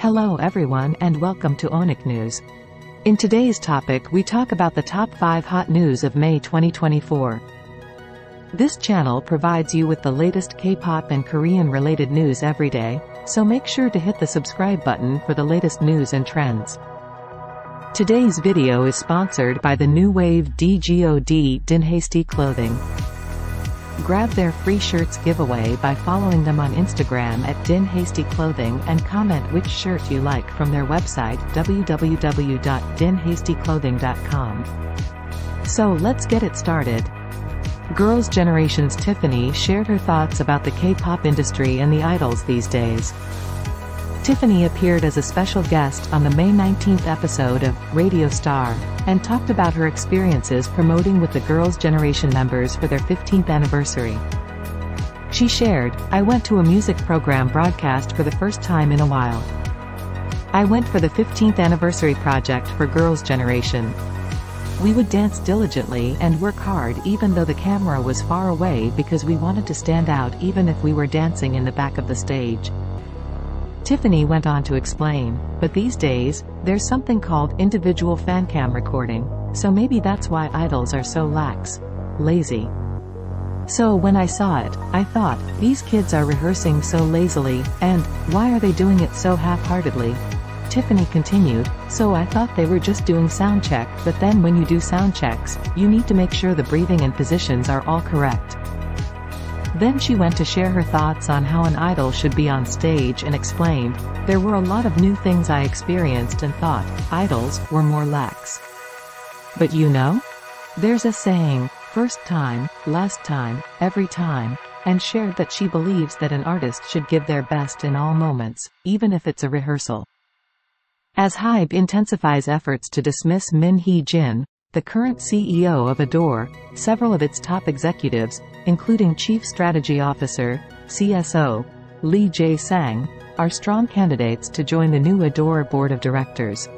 Hello everyone and welcome to OHNICKNEWS. In today's topic we talk about the top 5 hot news of May 2024. This channel provides you with the latest K-pop and Korean related news every day, so make sure to hit the subscribe button for the latest news and trends. Today's video is sponsored by the new wave DGOD Dinhasty Clothing. Grab their free shirts giveaway by following them on Instagram at dinhastyclothing and comment which shirt you like from their website www.dinhastyclothing.com. So let's get it started. Girls' Generation's Tiffany shared her thoughts about the K-pop industry and the idols these days. Tiffany appeared as a special guest on the May 19th episode of Radio Star, and talked about her experiences promoting with the Girls' Generation members for their 15th anniversary. She shared, "I went to a music program broadcast for the first time in a while. I went for the 15th anniversary project for Girls' Generation. We would dance diligently and work hard even though the camera was far away because we wanted to stand out even if we were dancing in the back of the stage." Tiffany went on to explain, "But these days, there's something called individual fancam recording, so maybe that's why idols are so lax, lazy. So when I saw it, I thought, these kids are rehearsing so lazily, and why are they doing it so half-heartedly?" Tiffany continued, "So I thought they were just doing sound check, but then when you do sound checks, you need to make sure the breathing and positions are all correct." Then she went to share her thoughts on how an idol should be on stage and explained, "There were a lot of new things I experienced and thought, idols were more lax. But you know? There's a saying, first time, last time, every time," and shared that she believes that an artist should give their best in all moments, even if it's a rehearsal. As HYBE intensifies efforts to dismiss Min Hee Jin, the current CEO of Adore, several of its top executives, including Chief Strategy Officer, CSO, Lee Jae Sang, are strong candidates to join the new Adore Board of Directors.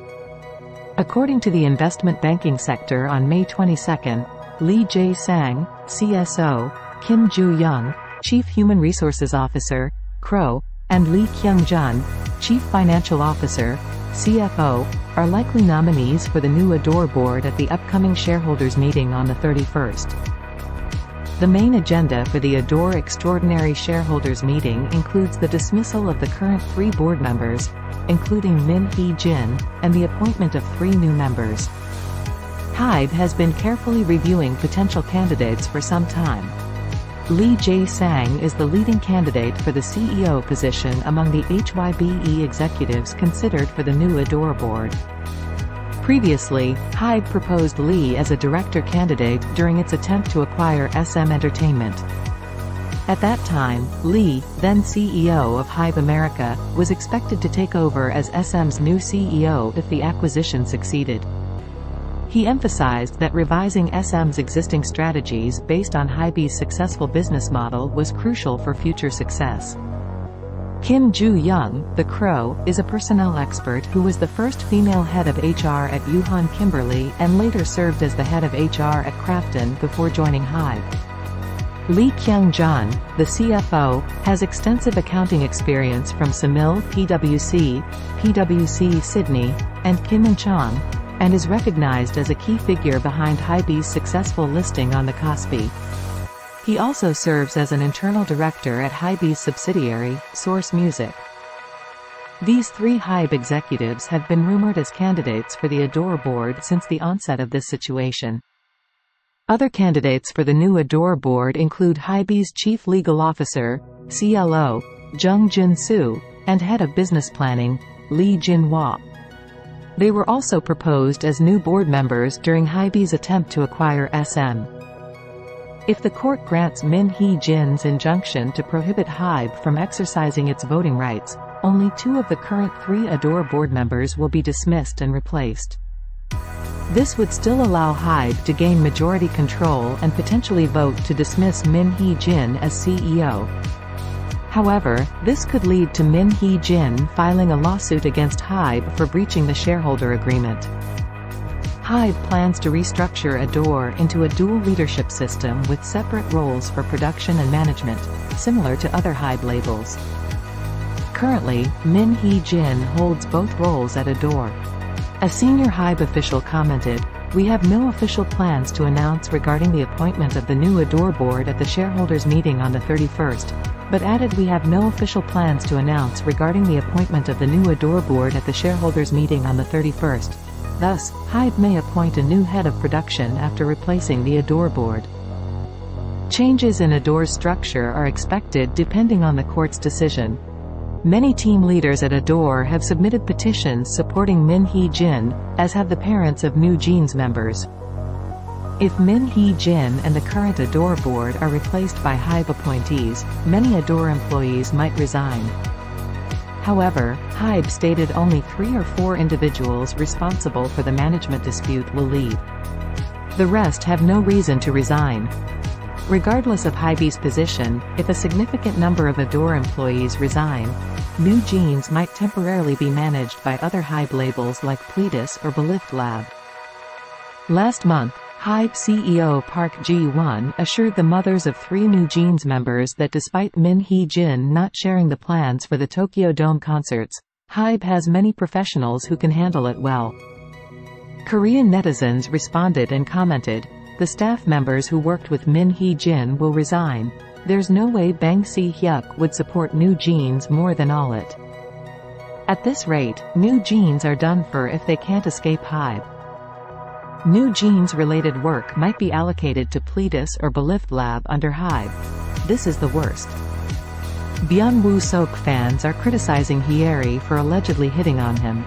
According to the investment banking sector on May 22, Lee Jae Sang, CSO, Kim Joo Young, Chief Human Resources Officer, CRO, and Lee Kyung Jun, Chief Financial Officer, CFO, are likely nominees for the new Adore board at the upcoming shareholders meeting on the 31st. The main agenda for the Adore Extraordinary Shareholders meeting includes the dismissal of the current 3 board members, including Min Hee Jin, and the appointment of 3 new members. HYBE has been carefully reviewing potential candidates for some time. Lee Jae Sang is the leading candidate for the CEO position among the HYBE executives considered for the new Adore board. Previously, HYBE proposed Lee as a director candidate during its attempt to acquire SM Entertainment. At that time, Lee, then CEO of HYBE America, was expected to take over as SM's new CEO if the acquisition succeeded. He emphasized that revising SM's existing strategies based on HYBE's successful business model was crucial for future success. Kim Joo Young, the CRO, is a personnel expert who was the first female head of HR at Yuhan Kimberley and later served as the head of HR at Crafton before joining HYBE. Lee Kyung Jun, the CFO, has extensive accounting experience from Samil PwC, PWC Sydney, and Kim and Chong, and is recognized as a key figure behind HYBE's successful listing on the Kospi. He also serves as an internal director at HYBE's subsidiary, Source Music. These 3 HYBE executives have been rumored as candidates for the Adore board since the onset of this situation. Other candidates for the new Adore board include HYBE's Chief Legal Officer, CLO, Jung Jin-su, and Head of Business Planning, Lee Jin-woo. They were also proposed as new board members during HYBE's attempt to acquire SM. If the court grants Min Hee Jin's injunction to prohibit HYBE from exercising its voting rights, only 2 of the current 3 Adore board members will be dismissed and replaced. This would still allow HYBE to gain majority control and potentially vote to dismiss Min Hee Jin as CEO. However, this could lead to Min Hee Jin filing a lawsuit against HYBE for breaching the shareholder agreement. HYBE plans to restructure Adore into a dual leadership system with separate roles for production and management, similar to other HYBE labels. Currently, Min Hee Jin holds both roles at Adore. A senior HYBE official commented, "We have no official plans to announce regarding the appointment of the new Adore board at the shareholders meeting on the 31st, but added we have no official plans to announce regarding the appointment of the new Adore board at the shareholders meeting on the 31st. Thus, HYBE may appoint a new head of production after replacing the Adore board." Changes in Adore's structure are expected depending on the court's decision. Many team leaders at Adore have submitted petitions supporting Min Hee Jin, as have the parents of New Jeans members. If Min Hee Jin and the current Adore board are replaced by HYBE appointees, many Adore employees might resign. However, HYBE stated only 3 or 4 individuals responsible for the management dispute will leave. The rest have no reason to resign. Regardless of HYBE's position, if a significant number of Adore employees resign, New Jeans might temporarily be managed by other HYBE labels like Pledis or Belift Lab. Last month, HYBE CEO Park Ji-won assured the mothers of 3 New Jeans members that despite Min Hee Jin not sharing the plans for the Tokyo Dome concerts, HYBE has many professionals who can handle it well. Korean netizens responded and commented, "The staff members who worked with Min Hee Jin will resign. There's no way Bang Si-hyuk would support New Jeans more than all it. At this rate, New Jeans are done for if they can't escape HYBE." New Jeans-related work might be allocated to Pledis or Belift Lab under HYBE. This is the worst. Byeon Woo Seok fans are criticizing Hyeri for allegedly hitting on him.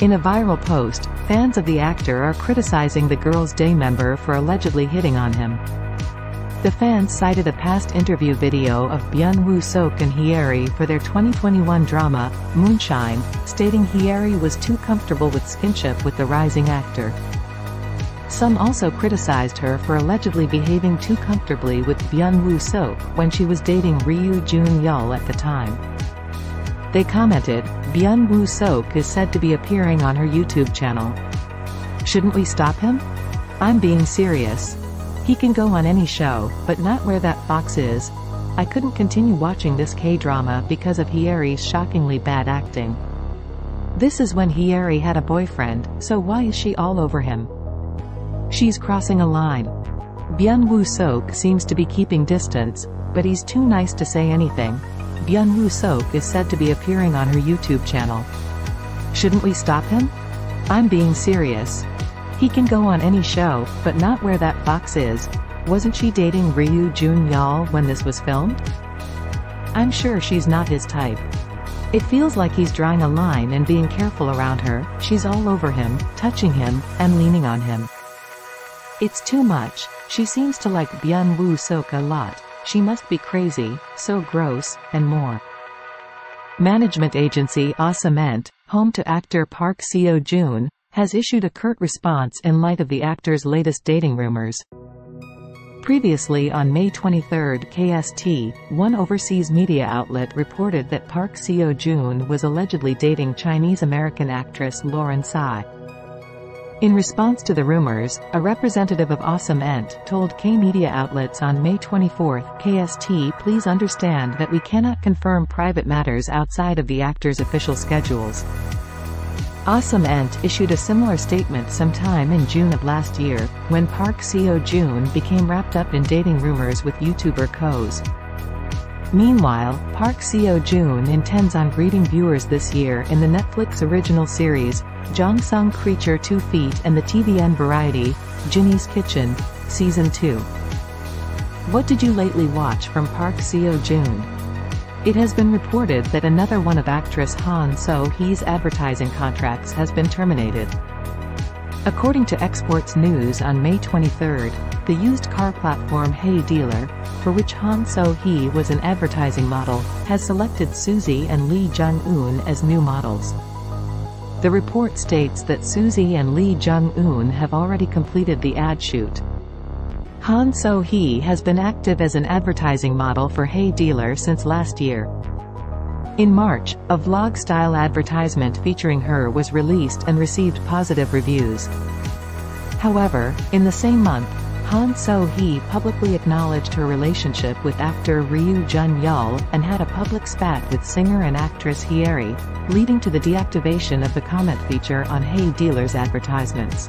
In a viral post, fans of the actor are criticizing the Girls' Day member for allegedly hitting on him. The fans cited a past interview video of Byeon Woo Seok and Hyeri for their 2021 drama, Moonshine, stating Hyeri was too comfortable with skinship with the rising actor. Some also criticized her for allegedly behaving too comfortably with Byeon Woo Seok when she was dating Ryu Jun Yeol at the time. They commented, "Byeon Woo Seok is said to be appearing on her YouTube channel. Shouldn't we stop him? I'm being serious. He can go on any show, but not where that fox is. I couldn't continue watching this K-drama because of Hyeri's shockingly bad acting. This is when Hyeri had a boyfriend, so why is she all over him? She's crossing a line. Byeon Woo Seok seems to be keeping distance, but he's too nice to say anything. Byeon Woo Seok is said to be appearing on her YouTube channel. Shouldn't we stop him? I'm being serious. He can go on any show, but not where that fox is. Wasn't she dating Ryu Jun Yeol when this was filmed? I'm sure she's not his type. It feels like he's drawing a line and being careful around her. She's all over him, touching him, and leaning on him. It's too much. She seems to like Byeon Woo Seok a lot. She must be crazy, so gross," and more. Management agency Awesome Ent, home to actor Park Seo Joon, has issued a curt response in light of the actor's latest dating rumors. Previously on May 23 KST, one overseas media outlet reported that Park Seo Joon was allegedly dating Chinese-American actress Lauren Tsai. In response to the rumors, a representative of Awesome Ent told K-media outlets on May 24, "KST, please understand that we cannot confirm private matters outside of the actors' official schedules." Awesome Ent issued a similar statement sometime in June of last year, when Park Seo Joon became wrapped up in dating rumors with YouTuber Kospi. Meanwhile, Park Seo Joon intends on greeting viewers this year in the Netflix original series, Jong-sung Creature 2 Feet and the TVN variety, Ginny's Kitchen, Season 2. What did you lately watch from Park Seo Joon? It has been reported that another one of actress Han So Hee's advertising contracts has been terminated. According to Exports News on May 23, the used car platform HeyDealer, for which Han So Hee was an advertising model, has selected Suzy and Lee Jung-eun as new models. The report states that Suzy and Lee Jung-eun have already completed the ad shoot. Han So Hee has been active as an advertising model for HeyDealer since last year. In March, a vlog-style advertisement featuring her was released and received positive reviews. However, in the same month, Han So Hee publicly acknowledged her relationship with actor Ryu Jun Yeol, and had a public spat with singer and actress Hyeri, leading to the deactivation of the comment feature on HeyDealer's advertisements.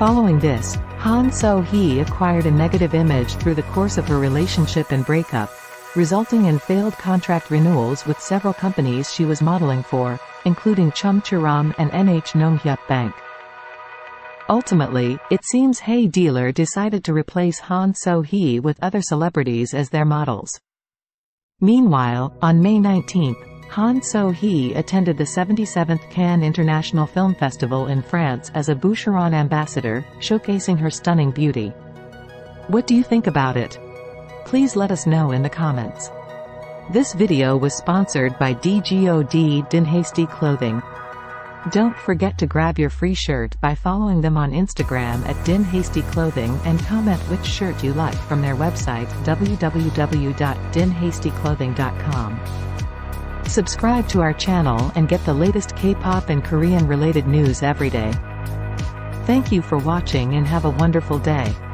Following this, Han So Hee acquired a negative image through the course of her relationship and breakup, resulting in failed contract renewals with several companies she was modeling for, including Chungcheonram and NH Nonghyuk Bank. Ultimately, it seems HeyDealer decided to replace Han So Hee with other celebrities as their models. Meanwhile, on May 19, Han So Hee attended the 77th Cannes International Film Festival in France as a Boucheron ambassador, showcasing her stunning beauty. What do you think about it? Please let us know in the comments. This video was sponsored by DGOD Dinhasty Clothing. Don't forget to grab your free shirt by following them on Instagram at dinhastyclothing and comment which shirt you like from their website www.dinhastyclothing.com. Subscribe to our channel and get the latest K-pop and Korean related news every day. Thank you for watching and have a wonderful day.